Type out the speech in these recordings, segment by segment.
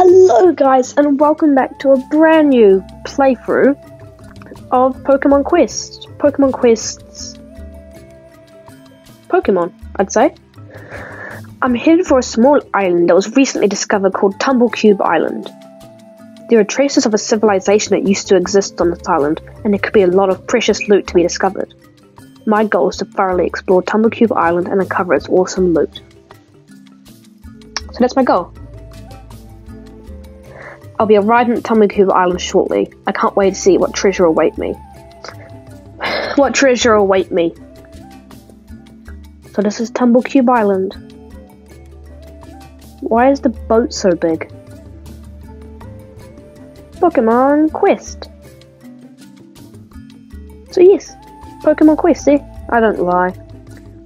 Hello guys, and welcome back to a brand new playthrough of Pokémon Quest. Pokémon Quest's Pokémon, I'd say. I'm headed for a small island that was recently discovered called Tumblecube Island. There are traces of a civilization that used to exist on this island, and there could be a lot of precious loot to be discovered. My goal is to thoroughly explore Tumblecube Island and uncover its awesome loot. So that's my goal. I'll be arriving at Tumblecube Island shortly. I can't wait to see what treasure awaits me. So this is Tumblecube Island. Why is the boat so big? Pokémon Quest. So yes, Pokémon Quest, see? I don't lie.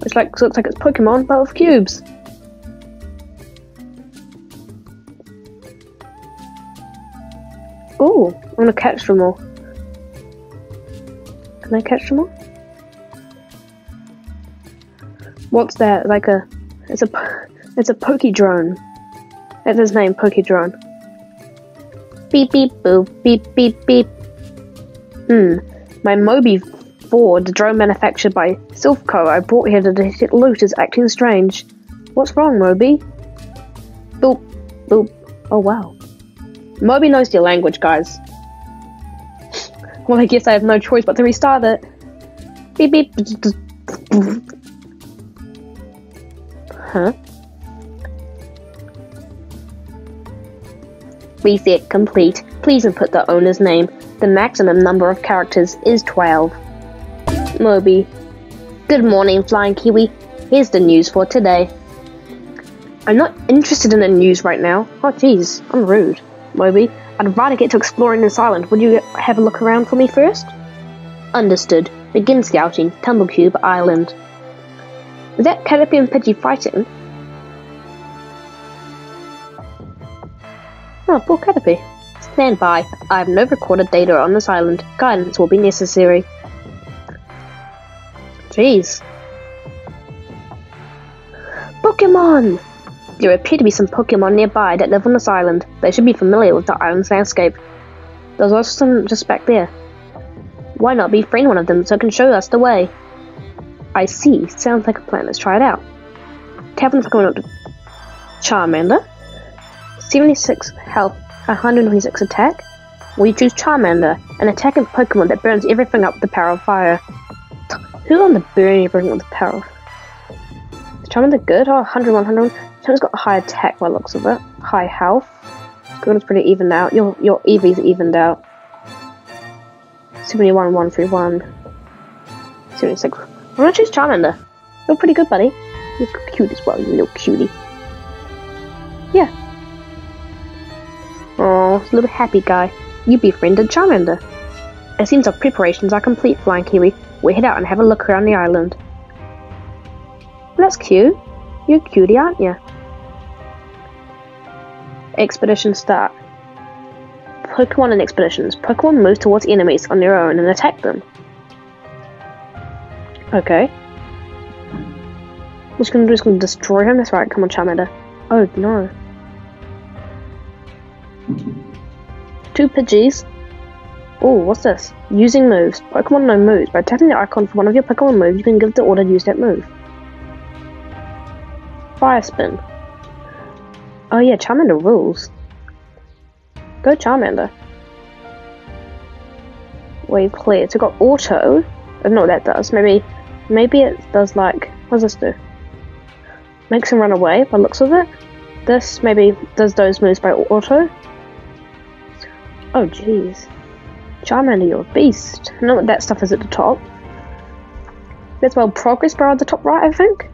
It's like, looks like it's Pokémon, but with cubes. Ooh, I'm gonna catch them all. Can I catch them all? What's that? Like a, it's a Poké Drone. That's his name, Poké Drone. Beep beep boo beep beep beep. My Moby 4, the drone manufactured by Silph Co. I brought here to detect loot, is acting strange. What's wrong, Moby? Boop boop. Oh wow. Moby knows your language, guys. Well, I guess I have no choice but to restart it. Beep beep. Huh? Reset complete. Please input the owner's name. The maximum number of characters is 12. Moby. Good morning, Flying Kiwi. Here's the news for today. I'm not interested in the news right now. Oh, jeez, I'm rude. Moby, I'd rather get to exploring this island. Would you have a look around for me first? Understood. Begin scouting Tumblecube Island. Is that Caterpie and Pidgey fighting? Oh, poor Caterpie. Stand by. I have no recorded data on this island. Guidance will be necessary. Jeez. Pokémon! There appear to be some Pokémon nearby that live on this island. They should be familiar with the island's landscape. There's also some just back there. Why not befriend one of them so it can show us the way? I see. Sounds like a plan. Let's try it out. Tavern's going up to Charmander. 76 health, 126 attack. We choose Charmander, an attacking Pokémon that burns everything up with the power of fire. Who's on the burn everything with the power of fire? Is Charmander good? Oh, 100. Charmander's got a high attack by the looks of it. High health. Gordon's pretty evened out. Your EV's evened out. 71, 131. 76. I'm gonna choose Charmander. You're pretty good, buddy. You're cute as well, you little cutie. Yeah. Aww, it's a little happy guy. You befriended Charmander. It seems our preparations are complete, Flying Kiwi. We'll head out and have a look around the island. That's cute. You're cutie, aren't you? Expedition start. Pokemon and expeditions. Pokemon move towards enemies on their own and attack them. Okay. What's gonna do is gonna destroy him. That's right. Come on, Charmander. Oh no. Two Pidgeys. Oh, what's this? Using moves. Pokemon know moves. By tapping the icon for one of your Pokemon moves, you can give the order to use that move. Fire spin. Oh yeah, Charmander rules. Go Charmander. Wave clear. So got auto. I don't know what that does. Maybe it does like, what does this do? Makes him run away by the looks of it. This maybe does those moves by auto. Oh jeez. Charmander, you're a beast. I know what that stuff is at the top. That's well progress bar at the top right, I think.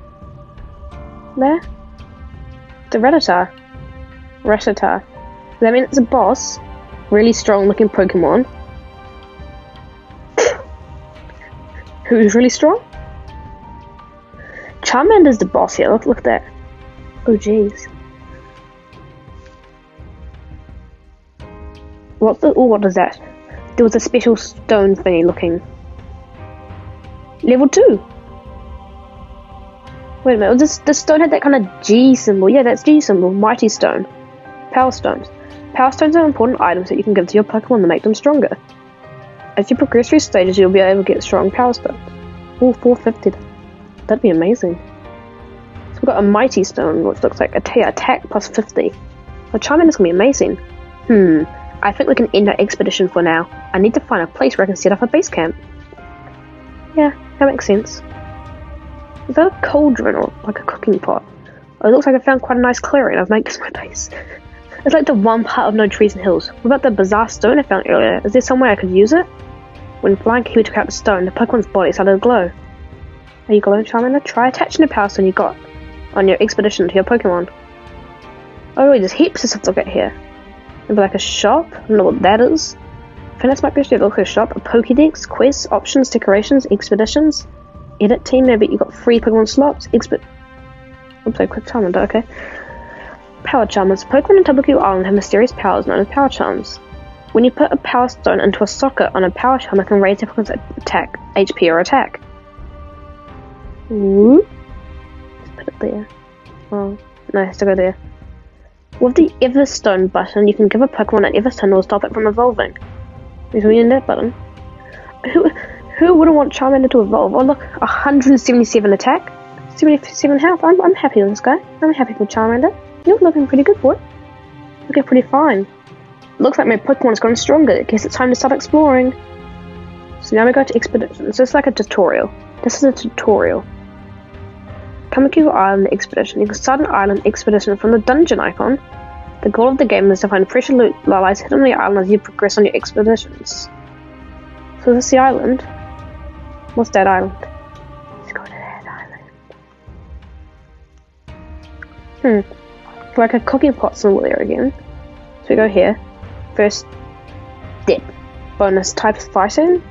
There? The Rattata. Rattata. Does that mean it's a boss? Really strong looking Pokemon. Who's really strong? Charmander's the boss here, look at that. Oh jeez. What's the, oh what is that? There was a special stone thingy looking. Level 2! Wait a minute, this stone had that kind of G symbol. Yeah, that's G symbol. Mighty Stone. Power Stones. Power Stones are important items that you can give to your Pokemon to make them stronger. As you progress through stages, you'll be able to get strong Power Stones. Ooh, 450. That'd be amazing. So we've got a Mighty Stone, which looks like attack plus 50. Well, Charmander's gonna be amazing. I think we can end our expedition for now. I need to find a place where I can set up a base camp. Yeah, that makes sense. Is that a cauldron or like a cooking pot? Oh, it looks like I found quite a nice clearing. I've made this my base. It's like the one part of no trees and hills. What about the bizarre stone I found earlier? Is there some way I could use it? When Flying Kiwi took out the stone, the Pokemon's body started to glow. Are you glowing, Charmander? Try attaching the power stone you got on your expedition to your Pokemon. Oh, really, there's heaps of stuff to look at here. Maybe like a shop? I don't know what that is. I think this might be actually look at a shop. A Pokédex, quests, options, decorations, expeditions. Edit team, maybe you got free Pokemon slots. Oops, I clicked Charmander, okay. Power Charmers. Pokemon in Tumblecube Island have mysterious powers known as Power Charms. When you put a Power Stone into a socket on a Power Charm, it can raise their Pokemon's attack, HP or attack. Ooh. Just put it there. Oh, no, it has to go there. With the Everstone button, you can give a Pokemon an Everstone that will stop it from evolving. Because we need that button. Who wouldn't want Charmander to evolve? Oh look, 177 attack, 77 health. I'm happy with this guy. I'm happy with Charmander. You're looking pretty good, boy. Looking pretty fine. Looks like my Pokemon is growing stronger. I guess it's time to start exploring. So now we go to expeditions. So it's like a tutorial. This is a tutorial. Tumblecube Island Expedition. You can start an island expedition from the dungeon icon. The goal of the game is to find precious loot that lies hidden on the island as you progress on your expeditions. So this is the island. What's that island? Let's go to that island. Like a cooking pot somewhere there again. So we go here. First step. Bonus type fighting.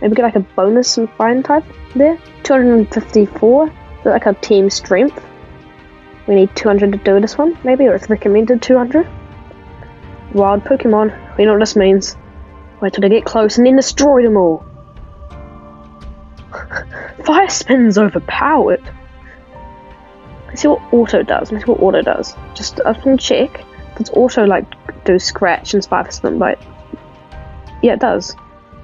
Maybe get like a bonus and fighting type there. 254. Like our team strength. We need 200 to do this one, maybe, or it's recommended 200. Wild Pokemon, we know what this means. Wait till they get close and then destroy them all. Fire Spin's overpowered. Let's see what auto does. Just up and check. Does auto like do scratch and Fire Spin bite? Yeah, it does.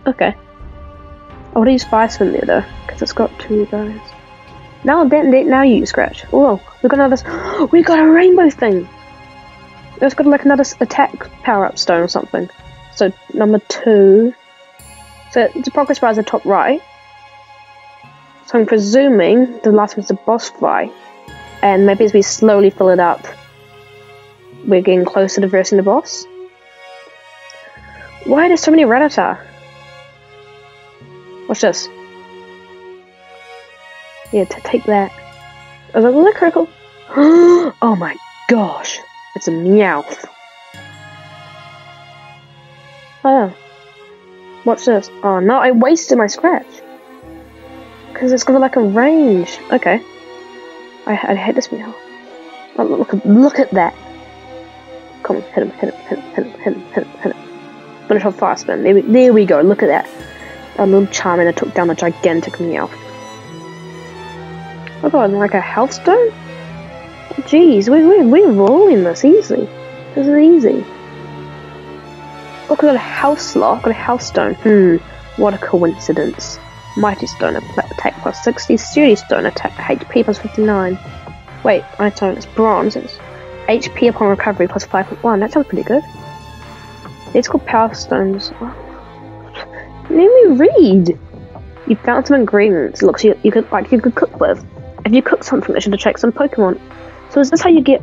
Okay. I want to use Fire Spin there though, because it's got two guys. Now you scratch. Oh, we got another. We got a rainbow thing. It's got like another attack power up stone or something. So number 2. So the progress bar is the top right. So I'm presuming the last one's the boss fight, and maybe as we slowly fill it up, we're getting closer to versing the boss. Why are there so many Rattata? Watch this. Yeah, take that. Oh, that was a critical. Oh my gosh. It's a Meowth. Oh. Watch this. Oh no, I wasted my scratch. Because it's got like a range. Okay. I hate this Meowth. Oh, look at that. Come on, hit him. Finish off Fire Spin. There we go, look at that. A little Charmander took down a gigantic Meowth. Oh god, like a health stone? Jeez, we're rolling this easy. This is easy. Look, we got a house slot, got a house stone. What a coincidence. Mighty Stone, attack plus 60. Sturdy Stone, attack HP plus 59. Wait, I don't, it's bronze. It's HP upon recovery plus 5.1. That sounds pretty good. It's called Power Stones. Let me read. You found some ingredients. It looks you could cook with. If you cook something, it should attract some Pokemon. So is this how you get...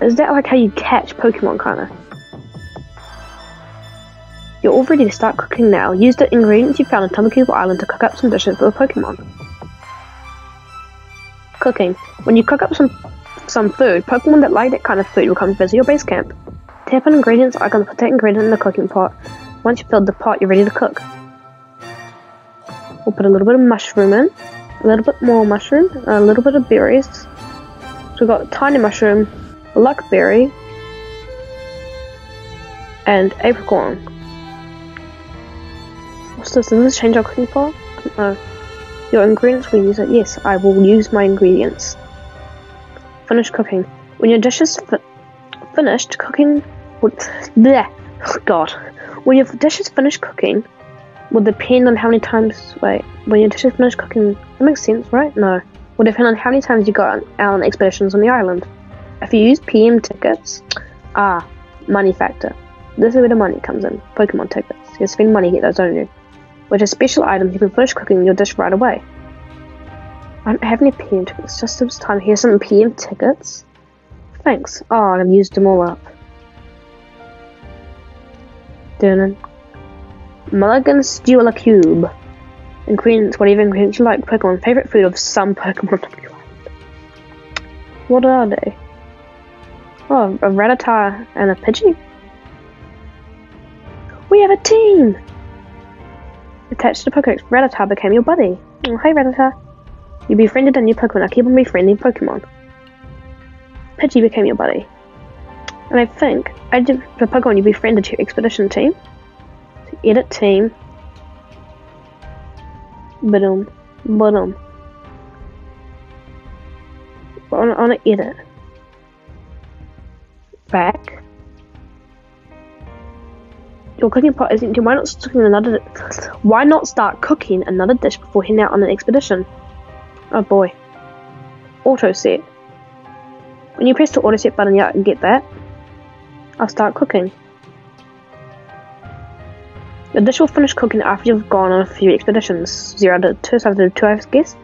Is that like how you catch Pokemon, kinda? You're all ready to start cooking now. Use the ingredients you found in Tumblecube Island to cook up some dishes for the Pokemon. Cooking. When you cook up some food, Pokemon that like that kind of food will come visit your base camp. Tap on ingredients icon to put that ingredient in the cooking pot. Once you've filled the pot, you're ready to cook. We'll put a little bit of mushroom in. A little bit more mushroom, a little bit of berries. So we've got tiny mushroom, luckberry, and apricorn. What's this? Does this change our cooking pot? No. Your ingredients, we use it. Yes, I will use my ingredients. Finish cooking. When your dish is finished, cooking God. When your dish is finished cooking, will depend on how many times. Wait, when your dish is finished cooking, that makes sense, right? No, will depend on how many times you go out on expeditions on the island. If you use PM tickets, money factor. This is where the money comes in. Pokemon tickets. You spend money, get those, don't you? Which are special items you can finish cooking your dish right away. I don't have any PM tickets. Just this time. Here's some PM tickets. Thanks. Oh, and I've used them all up. Dernan. Mulligan Stula Cube. Ingredients, whatever ingredients you like. Pokemon. Favorite food of some Pokemon. What are they? Oh, a Rattata and a Pidgey? We have a team! Attached to Pokédex, Rattata became your buddy. Oh, hey Rattata. You befriended a new Pokemon. I keep on befriending Pokemon. Pidgey became your buddy. And I think, I did the Pokemon you befriended to your expedition team. So edit team. Ba-dum. Ba-dum. On an edit. Back. Your cooking pot is empty. Why not start cooking another dish before heading out on an expedition? Oh boy. Auto set. When you press the auto set button, yeah, I can get that. I'll start cooking. The dish will finish cooking after you've gone on a few expeditions. 0 to 2, so I have to do 2, I guess.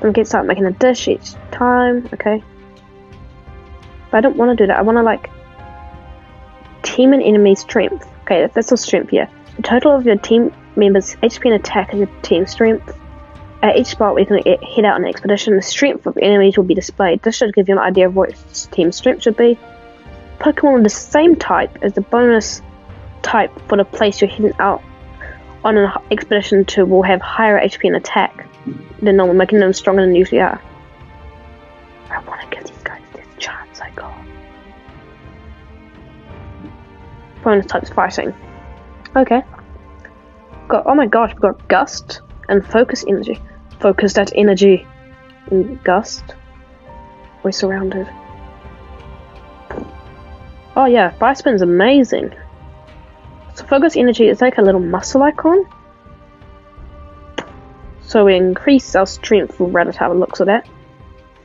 Then get start making a dish each time. Okay. But I don't want to do that. I want to like team and enemy strength. Okay, that's all strength here. Yeah. The total of your team members' HP and attack and your team strength. At each spot where you can head out on an expedition, the strength of enemies will be displayed. This should give you an idea of what team strength should be. Pokemon of the same type as the bonus type for the place you're heading out on an expedition to will have higher HP and attack than normal, making them stronger than they usually are. I want to give these guys this chance I got. Bonus types fighting. Okay. Got, oh my gosh, we've got Gust and Focus Energy. Focus that energy in Gust. We're surrounded. Oh yeah, Fire Spin's amazing. So Focus Energy is like a little muscle icon. So we increase our strength for Rattata, looks at that.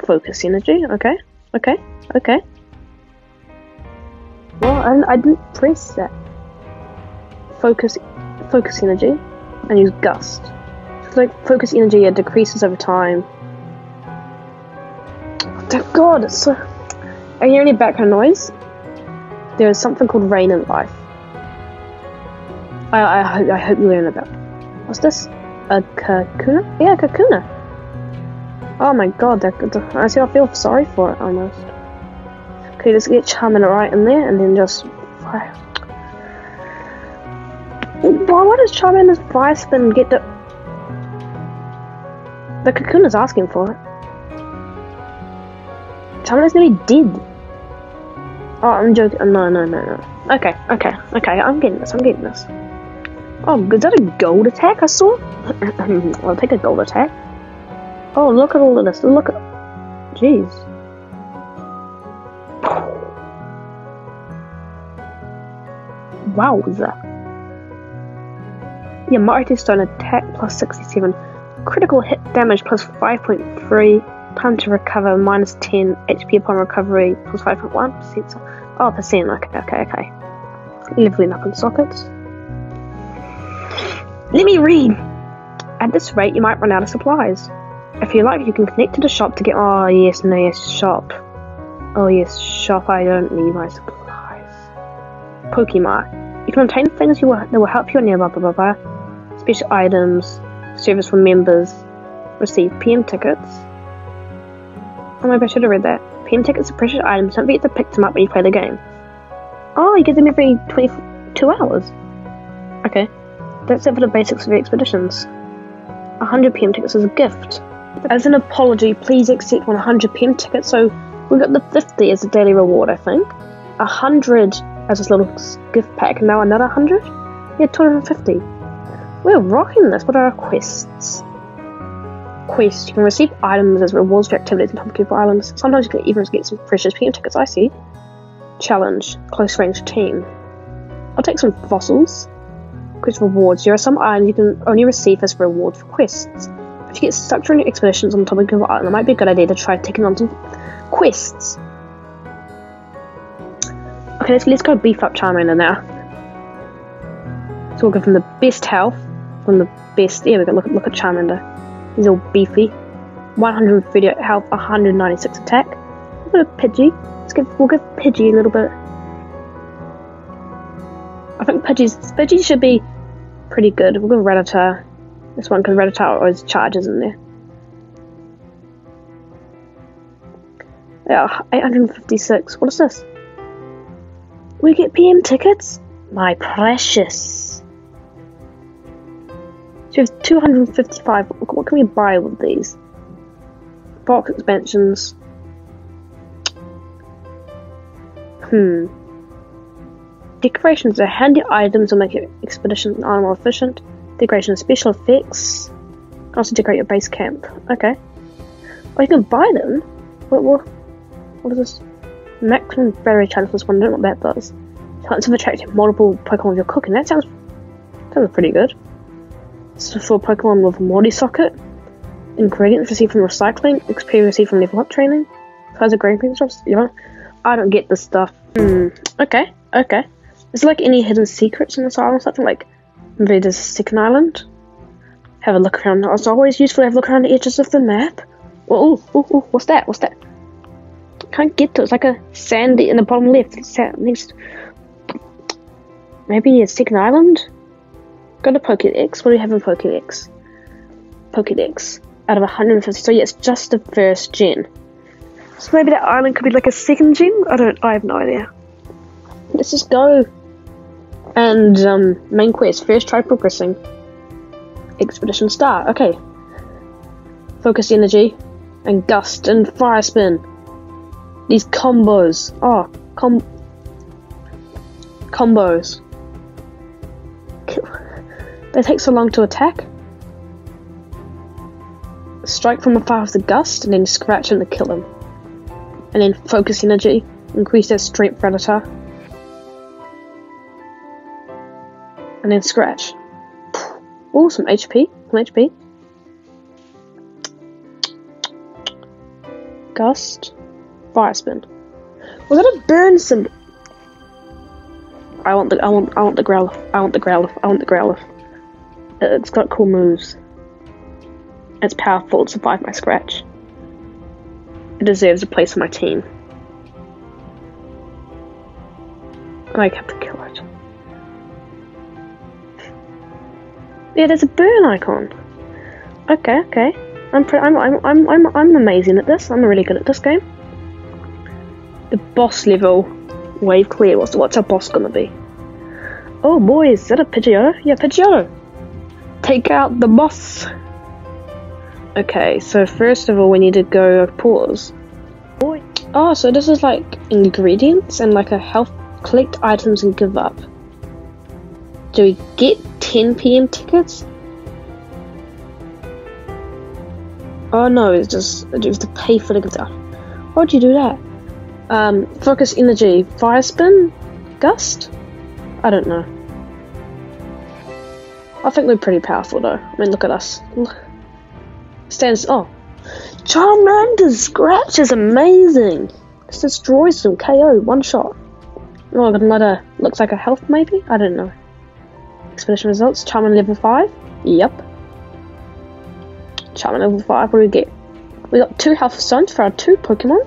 Focus Energy, okay, okay, okay. Well, I didn't press that. Focus Energy, and use Gust. It's like Focus Energy, yeah, decreases over time. Oh, God, it's so... I hear any background noise? There is something called rain in life. I hope you learn about it. What's this? A Kakuna? Yeah, Kakuna. Oh my god, I feel sorry for it almost. Okay, let's get Charmander right in there and then just fire. Why does Charmander's fire spin get the... The Kakuna's asking for it. Charmander's gonna be dead. Oh, I'm joking. Oh, no. Okay. I'm getting this. Oh, is that a gold attack I saw? I'll take a gold attack. Oh, look at all of this. Look at... Jeez. Wowza. Yeah, Mighty Stone attack plus 67. Critical hit damage plus 5.3. Time to recover minus 10. HP upon recovery plus 5.1%. Oh, percent. Okay. Leveling up in sockets. Let me read! At this rate, you might run out of supplies. If you like, you can connect to the shop to get- Oh yes, no yes, shop. Oh yes, shop, I don't need my supplies. Pokemon. You can obtain things that will help you on your blah blah blah. Special items, service for members, receive PM tickets. Oh maybe I should have read that. PM tickets are precious items, don't forget to pick them up when you play the game. Oh, you get them every 22 hours. Okay. That's it for the basics of the expeditions. 100 PM tickets as a gift. As an apology, please accept 100 PM tickets. So we got the 50 as a daily reward, I think. 100 as this little gift pack, and now another 100? Yeah, 250. We're rocking this. What are our quests? Quest. You can receive items as rewards for activities in Tumblecube Island. Sometimes you can even get some precious PM tickets, I see. Challenge, close range team. I'll take some fossils. Quest rewards. There are some items you can only receive as reward for quests. If you get stuck during expeditions on Tumblecube Island, it might be a good idea to try taking on some quests. Okay, let's go beef up Charmander now. So we'll go from the best health, from the best. Yeah, we got look at Charmander. He's all beefy. 138 health, 196 attack. A bit of Pidgey. We'll give Pidgey a little bit. I think Pidgey should be pretty good. We'll give Rattata this one because Rattata always charges in there. Yeah, 856. What is this? We get PM tickets? My precious. So we have 255. What can we buy with these? Box expansions. Decorations are handy items that make your expedition and island more efficient. Decoration and special effects. You can also decorate your base camp. Okay. Oh, you can buy them? What is this? Maximum battery charge for this one. I don't know what that does. Chance of attracting multiple Pokemon you're cooking. That sounds pretty good. So for Pokemon with Moby socket. Ingredients received from recycling. XP received from level up training. Size of green things. You know, I don't get this stuff. Okay. Is there like any hidden secrets in this island or something? Like maybe there's a second island? Have a look around. It's always useful to have a look around the edges of the map. Oh, what's that? Can't get to it. It's like a sandy in the bottom left. Maybe a second island? Go to Pokédex. What do we have in Pokédex? Pokédex. Out of 150. So yeah, it's just the first gen. So maybe that island could be like a second gen? I have no idea. Let's just go. And main quest. First try progressing. Expedition star. Okay. Focus energy. And gust. And fire spin. These combos. Oh, combos. They take so long to attack. Strike from afar with the gust, and then scratch him to kill him. And then focus energy. Increase their strength predator. And then scratch. Oh, some HP. Gust. Fire spin. Was that a burn symbol? I want the Growlithe. I want the Growlithe. It's got cool moves. It's powerful. It survived my scratch. It deserves a place on my team. And I have to kill it. Yeah, there's a burn icon. Okay. I'm amazing at this. I'm really good at this game. The boss level, wave clear. What's our boss gonna be? Oh boy, is that a Pidgeotto? Yeah, Pidgeotto. Take out the boss. Okay, so first of all, we need to go pause. Boy. Oh, so this is like ingredients and like a health. Collect items and give up. Do we get 10 PM tickets? Oh no, it's just to pay for the good stuff. Why'd you do that? Focus energy, fire spin, gust? I don't know. I think we're pretty powerful though. I mean, look at us. Oh. Charmander's scratch is amazing! This destroys them, KO, one shot. Oh, I got another, looks like a health maybe? I don't know. Expedition results, Charmander level 5? Yep. Charmander level 5, what do we get? We got 2 health stones for our 2 Pokemon.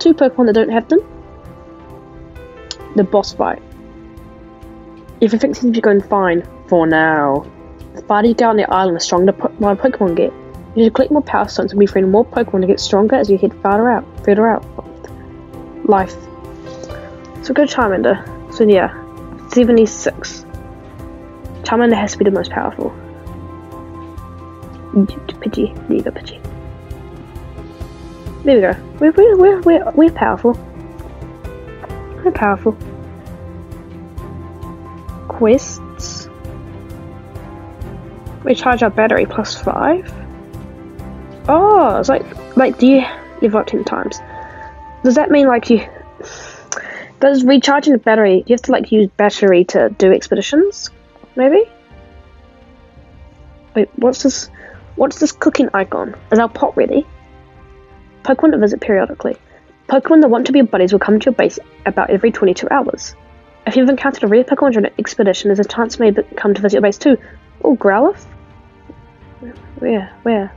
2 Pokemon that don't have them. The boss fight. Everything seems to be going fine for now. The farther you go on the island, the stronger my Pokemon get. You should collect more power stones and be freeing more Pokemon to get stronger as you head further out. Life. So go Charmander. So yeah, 76. Charmander has to be the most powerful. Pidgey. There you go, Pidgey. There we go. We're powerful. We're powerful. Quests. We charge our battery +5. Oh, it's like do you level up 10 times? Does that mean like you? Does recharging the battery, do you have to like use battery to do expeditions? Maybe? Wait, what's this cooking icon? Is our pot ready? Pokemon to visit periodically. Pokemon that want to be buddies will come to your base about every 22 hours. If you've encountered a rare Pokemon during an expedition, there's a chance it may come to visit your base too. Oh, Growlithe? Where?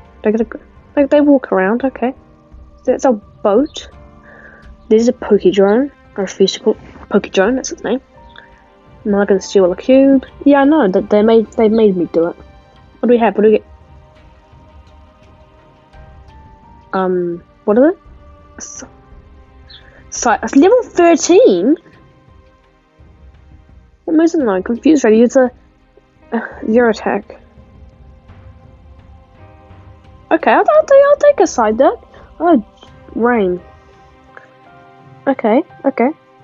They walk around, okay. So that's our boat. There's a Poké Drone. I refuse to call it Poké Drone, that's its name. Am I gonna steal a cube? Yeah, I know, that they made me do it. What do we have? What do we get? What are they? It's level 13? What moves in line? Confused ready, use a zero attack. Okay, I'll take a Psyduck. Oh, rain. Okay.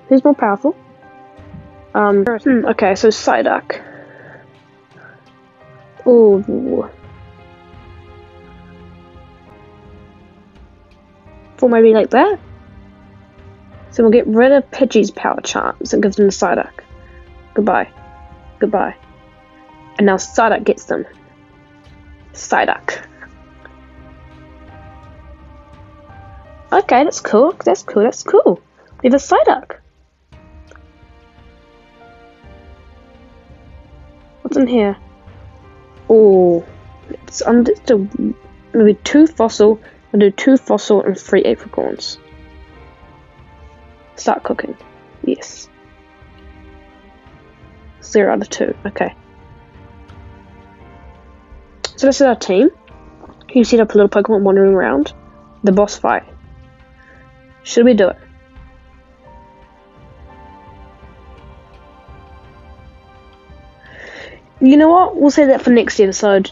Who's more powerful? Okay, so Psyduck. Ooh. Or maybe like that. So we'll get rid of Pidgey's power charms and gives them to Psyduck. Goodbye. And now Psyduck gets them. Psyduck. Okay, that's cool. We have a Psyduck. What's in here? Oh, it's under maybe two fossil. We'll do two fossil and 3 apricorns. Start cooking. Yes. 0 out of 2. Okay. So this is our team. You set up a little Pokemon wandering around. The boss fight. Should we do it? You know what? We'll save that for next episode.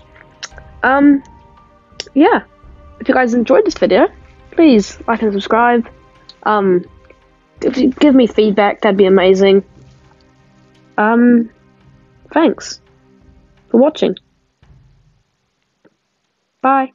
Yeah. If you guys enjoyed this video, please like and subscribe. If you give me feedback, that'd be amazing. Thanks for watching. Bye.